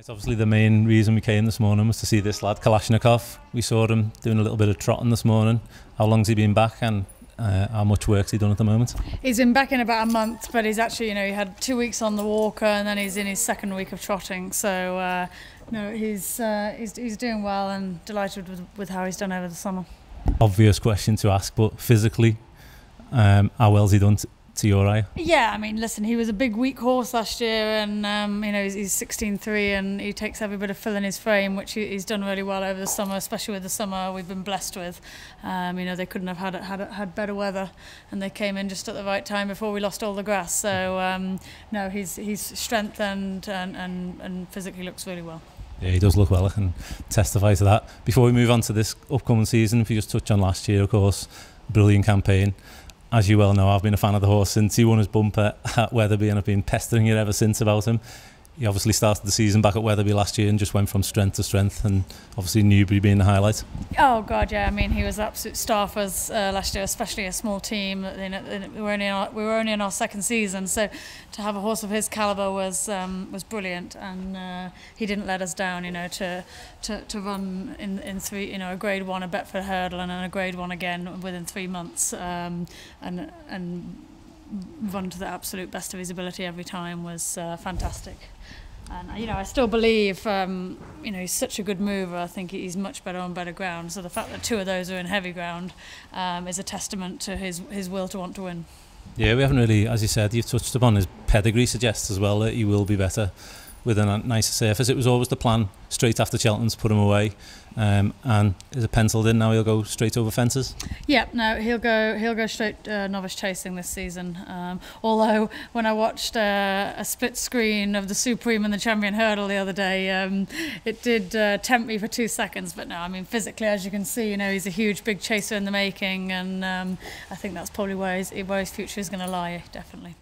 It's obviously the main reason we came this morning was to see this lad, Kalashnikov. We saw him doing a little bit of trotting this morning. How long's he been back and how much work's he done at the moment? He's been back in about a month, but he's actually, you know, he had 2 weeks on the walker and then he's in his second week of trotting. So, no, he's doing well and delighted with how he's done over the summer. Obvious question to ask, but physically, how well's he done to your eye? Yeah, I mean, listen, he was a big weak horse last year and, you know, he's 16-3 and he takes every bit of fill in his frame, which he's done really well over the summer, especially with the summer we've been blessed with. You know, they couldn't have had better weather and they came in just at the right time before we lost all the grass. So, no, he's strengthened and physically looks really well. Yeah, he does look well, I can testify to that. Before we move on to this upcoming season, if you just touch on last year, of course, brilliant campaign. As you well know, I've been a fan of the horse since he won his bumper at Weatherby and I've been pestering you ever since about him. He obviously started the season back at Weatherby last year and just went from strength to strength, and obviously Newbury being the highlight. Oh God, yeah. I mean, he was absolute star for us last year, especially a small team. You know, we were only in our second season, so to have a horse of his calibre was brilliant, and he didn't let us down. You know, to run in three, you know, a Grade One, a Betfair Hurdle, and then a Grade One again within 3 months, and run to the absolute best of his ability every time was fantastic. And you know, I still believe you know, he's such a good mover. I think he's much better on better ground, so the fact that two of those are in heavy ground is a testament to his will to want to win. Yeah, we haven't really, as you said, you've touched upon his pedigree suggests as well that he will be better with a nicer surface. It was always the plan straight after Cheltenham to put him away, and is it penciled in now he'll go straight over fences? Yeah, no, he'll go straight novice chasing this season. Although when I watched a split screen of the Supreme and the Champion Hurdle the other day, it did tempt me for 2 seconds. But no, I mean, physically, as you can see, you know, he's a huge big chaser in the making, and I think that's probably where his future is going to lie, definitely.